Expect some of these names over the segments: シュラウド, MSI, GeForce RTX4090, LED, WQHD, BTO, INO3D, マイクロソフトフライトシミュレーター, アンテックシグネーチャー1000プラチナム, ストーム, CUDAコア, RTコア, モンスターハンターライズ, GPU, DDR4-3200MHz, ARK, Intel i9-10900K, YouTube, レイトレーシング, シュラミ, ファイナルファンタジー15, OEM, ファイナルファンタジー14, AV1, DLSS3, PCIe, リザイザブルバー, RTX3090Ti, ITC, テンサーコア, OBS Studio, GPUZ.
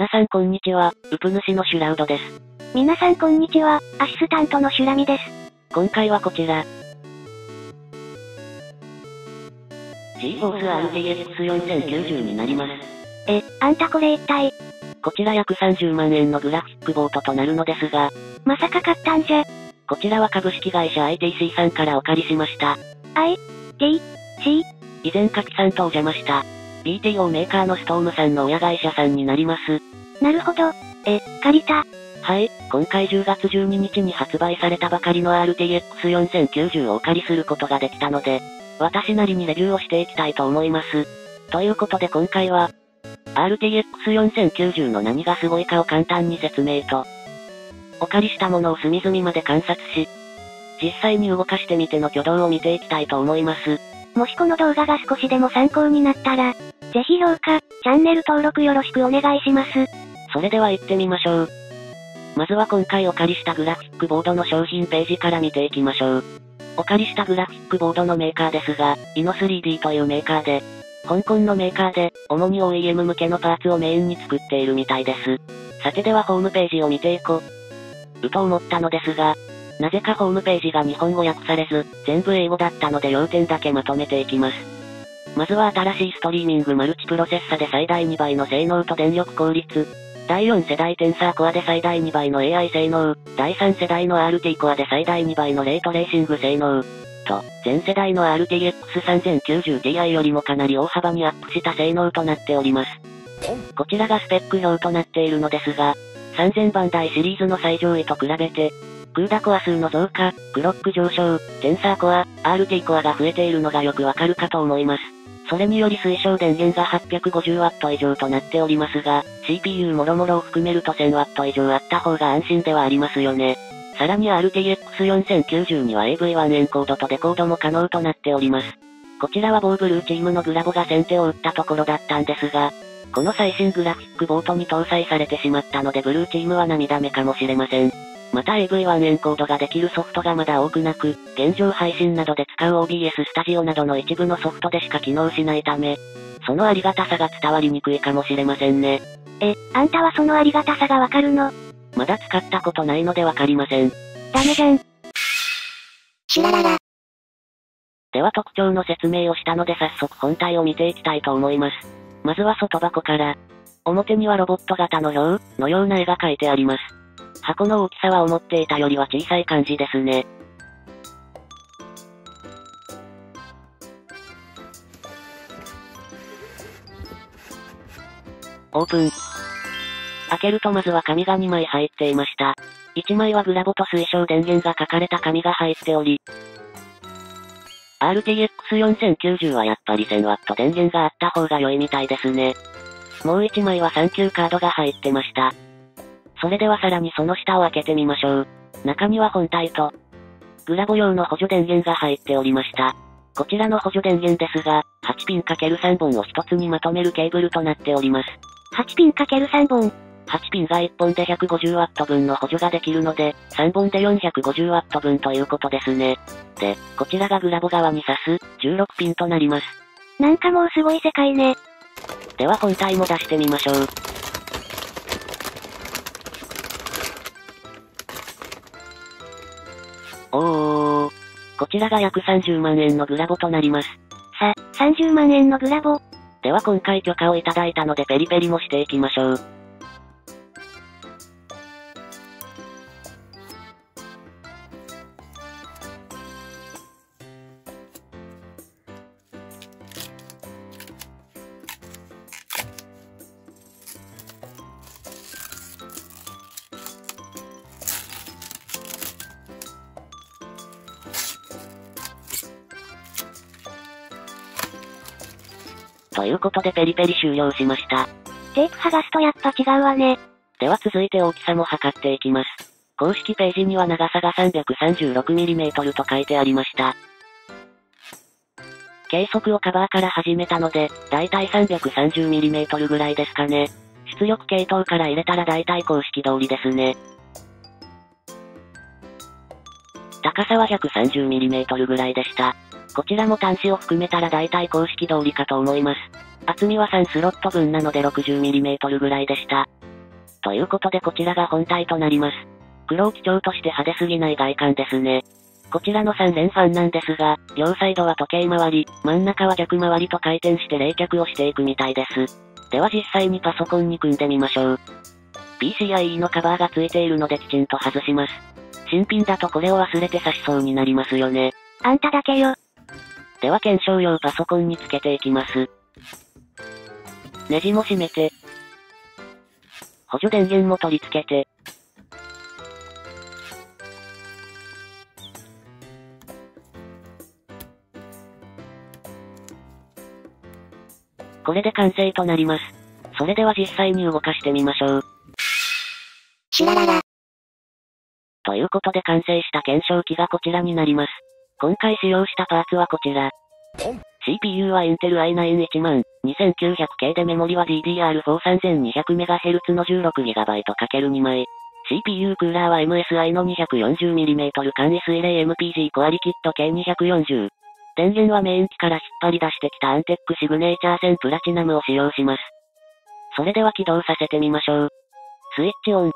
皆さんこんにちは、ウプ主のシュラウドです。皆さんこんにちは、アシスタントのシュラミです。今回はこちら。GeForce RTX4090 になります。あんたこれ一体。こちら約30万円のグラフィックボードとなるのですが。まさか買ったんじゃ。こちらは株式会社 ITC さんからお借りしました。ITC？ 以前柿さんとお邪魔した。BTO メーカーのストームさんの親会社さんになります。なるほど。借りた。はい、今回10月12日に発売されたばかりの RTX4090 をお借りすることができたので、私なりにレビューをしていきたいと思います。ということで今回は、RTX4090 の何がすごいかを簡単に説明と、お借りしたものを隅々まで観察し、実際に動かしてみての挙動を見ていきたいと思います。もしこの動画が少しでも参考になったら、ぜひ評価、チャンネル登録よろしくお願いします。それでは行ってみましょう。まずは今回お借りしたグラフィックボードの商品ページから見ていきましょう。お借りしたグラフィックボードのメーカーですが、INO3D というメーカーで、香港のメーカーで、主に OEM 向けのパーツをメインに作っているみたいです。さてではホームページを見ていこうと思ったのですが、なぜかホームページが日本語訳されず、全部英語だったので要点だけまとめていきます。まずは新しいストリーミングマルチプロセッサで最大2倍の性能と電力効率。第4世代テンサーコアで最大2倍の AI 性能。第3世代の RT コアで最大2倍のレイトレーシング性能。と、前世代の RTX3090Ti よりもかなり大幅にアップした性能となっております。こちらがスペック表となっているのですが、3000番台シリーズの最上位と比べて、CUDA コア数の増加、クロック上昇、テンサーコア、RT コアが増えているのがよくわかるかと思います。それにより推奨電源が 850W 以上となっておりますが、CPU もろもろを含めると 1000W 以上あった方が安心ではありますよね。さらに RTX4090 には AV1 エンコードとデコードも可能となっております。こちらは某ブルーチームのグラボが先手を打ったところだったんですが、この最新グラフィックボードに搭載されてしまったのでブルーチームは涙目かもしれません。また AV1 エンコードができるソフトがまだ多くなく、現状配信などで使う OBS Studio などの一部のソフトでしか機能しないため、そのありがたさが伝わりにくいかもしれませんね。あんたはそのありがたさがわかるの？まだ使ったことないのでわかりません。ダメじゃん。シュラララ。では特徴の説明をしたので早速本体を見ていきたいと思います。まずは外箱から。表にはロボット型の表のような絵が描いてあります。箱の大きさは思っていたよりは小さい感じですね。オープン。開けるとまずは紙が2枚入っていました。1枚はグラボと推奨電源が書かれた紙が入っており、RTX4090 はやっぱり 1000W 電源があった方が良いみたいですね。もう1枚は3級カードが入ってました。それではさらにその下を開けてみましょう。中には本体と、グラボ用の補助電源が入っておりました。こちらの補助電源ですが、8ピン ×3 本を1つにまとめるケーブルとなっております。8ピン ×3 本。8ピンが1本で 150W 分の補助ができるので、3本で 450W 分ということですね。で、こちらがグラボ側に挿す、16ピンとなります。なんかもうすごい世界ね。では本体も出してみましょう。こちらが約30万円のグラボとなります。30万円のグラボ。では今回許可をいただいたのでペリペリもしていきましょう。ということでペリペリ終了しました。テープ剥がすとやっぱ違うわね。では続いて大きさも測っていきます。公式ページには長さが 336mm と書いてありました。計測をカバーから始めたので、だいたい 330mm ぐらいですかね。出力系統から入れたらだいたい公式通りですね。高さは 130mm ぐらいでした。こちらも端子を含めたら大体公式通りかと思います。厚みは3スロット分なので 60mm ぐらいでした。ということでこちらが本体となります。黒を基調として派手すぎない外観ですね。こちらの3連ファンなんですが、両サイドは時計回り、真ん中は逆回りと回転して冷却をしていくみたいです。では実際にパソコンに組んでみましょう。PCIe のカバーが付いているのできちんと外します。新品だとこれを忘れて差しそうになりますよね。あんただけよ。では検証用パソコンにつけていきます。ネジも締めて、補助電源も取り付けて、これで完成となります。それでは実際に動かしてみましょう。シュラララ。ということで完成した検証機がこちらになります。今回使用したパーツはこちら。CPU は Intel i9-10900K でメモリは DDR4-3200MHz の 16GB×2 枚。CPU クーラーは MSI の 240mm 間 SLAMPG コアリキット K240。電源はメイン機から引っ張り出してきたアンテックシグネーチャー1000プラチナムを使用します。それでは起動させてみましょう。スイッチオン。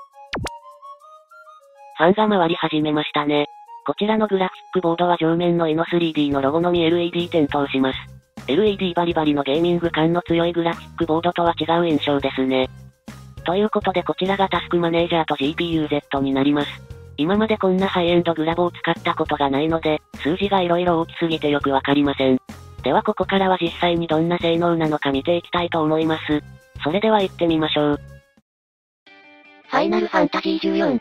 ファンが回り始めましたね。こちらのグラフィックボードは上面の E の 3D のロゴのみ LED 点灯します。LED バリバリのゲーミング感の強いグラフィックボードとは違う印象ですね。ということでこちらがタスクマネージャーと GPUZ になります。今までこんなハイエンドグラボを使ったことがないので、数字が色々大きすぎてよくわかりません。ではここからは実際にどんな性能なのか見ていきたいと思います。それでは行ってみましょう。ファイナルファンタジー14。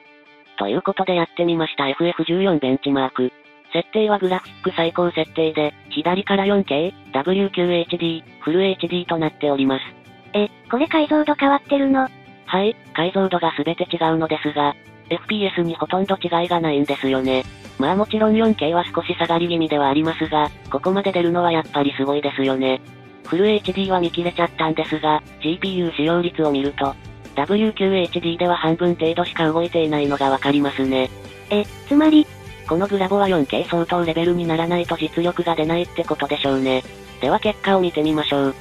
ということでやってみました FF14 ベンチマーク。設定はグラフィック最高設定で、左から 4K、WQHD、フル HD となっております。これ解像度変わってるの？はい、解像度が全て違うのですが、FPS にほとんど違いがないんですよね。まあもちろん 4K は少し下がり気味ではありますが、ここまで出るのはやっぱりすごいですよね。フル HD は見切れちゃったんですが、GPU 使用率を見ると、WQHD では半分程度しか動いていないのがわかりますね。つまり、このグラボは 4K 相当レベルにならないと実力が出ないってことでしょうね。では結果を見てみましょう。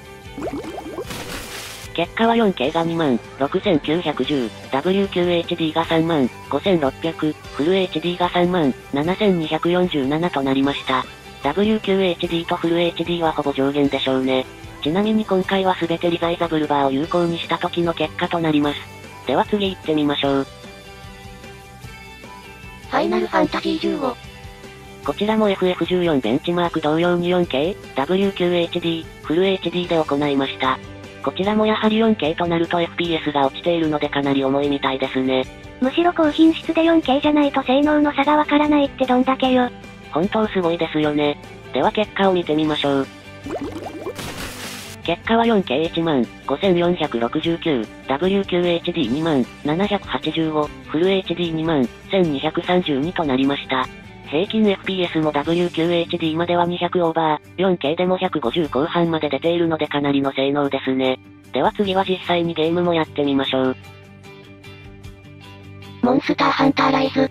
結果は 4K が 26,910、WQHD が 35,600、フル HD が 37,247 となりました。WQHD とフル HD はほぼ上限でしょうね。ちなみに今回は全てリザイザブルバーを有効にした時の結果となります。では次行ってみましょう。ファイナルファンタジー15。こちらも FF14 ベンチマーク同様に 4K、WQHD、フル HD で行いました。こちらもやはり 4K となると FPS が落ちているのでかなり重いみたいですね。むしろ高品質で 4K じゃないと性能の差がわからないってどんだけよ。本当すごいですよね。では結果を見てみましょう。結果は 4K15,469、WQHD27,785、フル HD21,232 となりました。平均 FPS も WQHD までは200オーバー、4K でも150後半まで出ているのでかなりの性能ですね。では次は実際にゲームもやってみましょう。モンスターハンターライズ。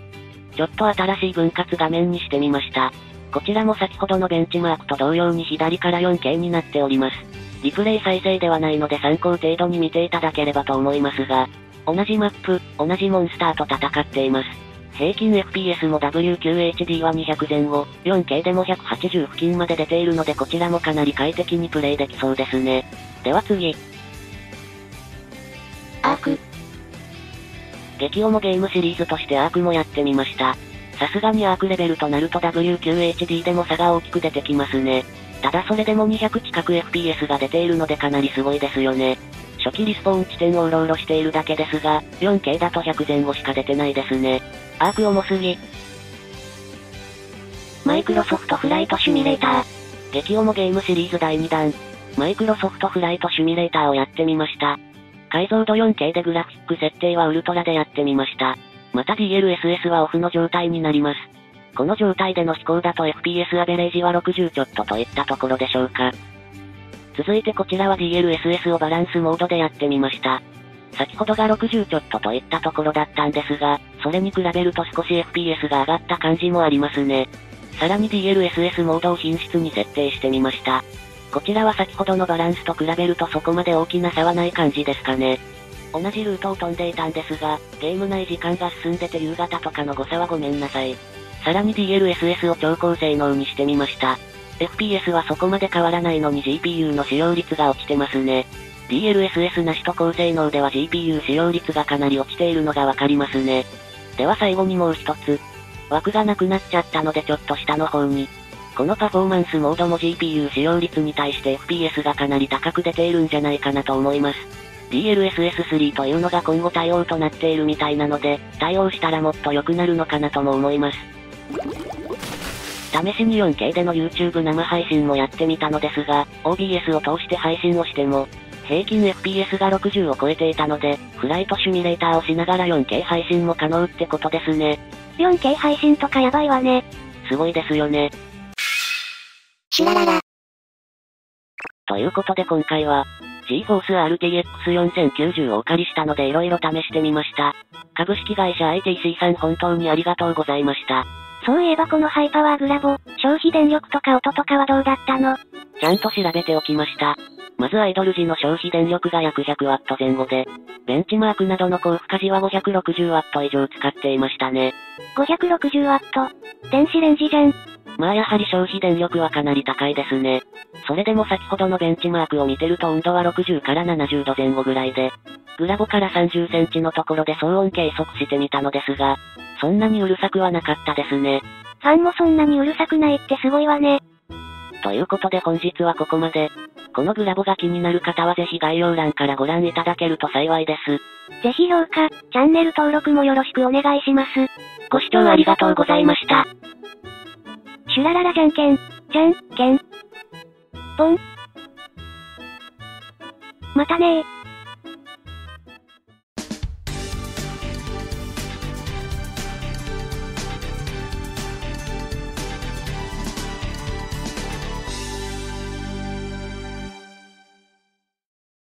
ちょっと新しい分割画面にしてみました。こちらも先ほどのベンチマークと同様に左から 4K になっております。リプレイ再生ではないので参考程度に見ていただければと思いますが、同じマップ、同じモンスターと戦っています。平均 FPS も WQHD は200前後、4K でも180付近まで出ているのでこちらもかなり快適にプレイできそうですね。では次。アーク。激重ゲームシリーズとしてアークもやってみました。さすがにアークレベルとなると WQHD でも差が大きく出てきますね。ただそれでも200近く FPS が出ているのでかなりすごいですよね。初期リスポーン地点をうろうろしているだけですが、4K だと100前後しか出てないですね。アーク重すぎ。マイクロソフトフライトシミュレーター。激重ゲームシリーズ第2弾。マイクロソフトフライトシミュレーターをやってみました。解像度 4K でグラフィック設定はウルトラでやってみました。また DLSS はオフの状態になります。この状態での飛行だと FPS アベレージは60ちょっとといったところでしょうか。続いてこちらは DLSS をバランスモードでやってみました。先ほどが60ちょっとといったところだったんですが、それに比べると少し FPS が上がった感じもありますね。さらに DLSS モードを品質に設定してみました。こちらは先ほどのバランスと比べるとそこまで大きな差はない感じですかね。同じルートを飛んでいたんですが、ゲーム内時間が進んでて夕方とかの誤差はごめんなさい。さらに DLSS を超高性能にしてみました。FPS はそこまで変わらないのに GPU の使用率が落ちてますね。DLSS なしと高性能では GPU 使用率がかなり落ちているのがわかりますね。では最後にもう一つ。枠がなくなっちゃったのでちょっと下の方に。このパフォーマンスモードも GPU 使用率に対して FPS がかなり高く出ているんじゃないかなと思います。DLSS3 というのが今後対応となっているみたいなので、対応したらもっと良くなるのかなとも思います。試しに 4K での YouTube 生配信もやってみたのですが、OBS を通して配信をしても、平均 FPS が60を超えていたので、フライトシミュレーターをしながら 4K 配信も可能ってことですね。4K 配信とかやばいわね。すごいですよね。シュラララ。ということで今回は、GeForce RTX4090 をお借りしたので色々試してみました。株式会社 ITC さん本当にありがとうございました。そういえばこのハイパワーグラボ、消費電力とか音とかはどうだったの？ちゃんと調べておきました。まずアイドル時の消費電力が約 100W 前後で、ベンチマークなどの高負荷時は 560W 以上使っていましたね。560W？ 電子レンジじゃん。まあやはり消費電力はかなり高いですね。それでも先ほどのベンチマークを見てると温度は60から70度前後ぐらいで、グラボから30センチのところで騒音計測してみたのですが、そんなにうるさくはなかったですね。ファンもそんなにうるさくないってすごいわね。ということで本日はここまで。このグラボが気になる方はぜひ概要欄からご覧いただけると幸いです。ぜひ評価、チャンネル登録もよろしくお願いします。ご視聴ありがとうございました。シュラララじゃんけん、じゃんけん。ポン。またねー。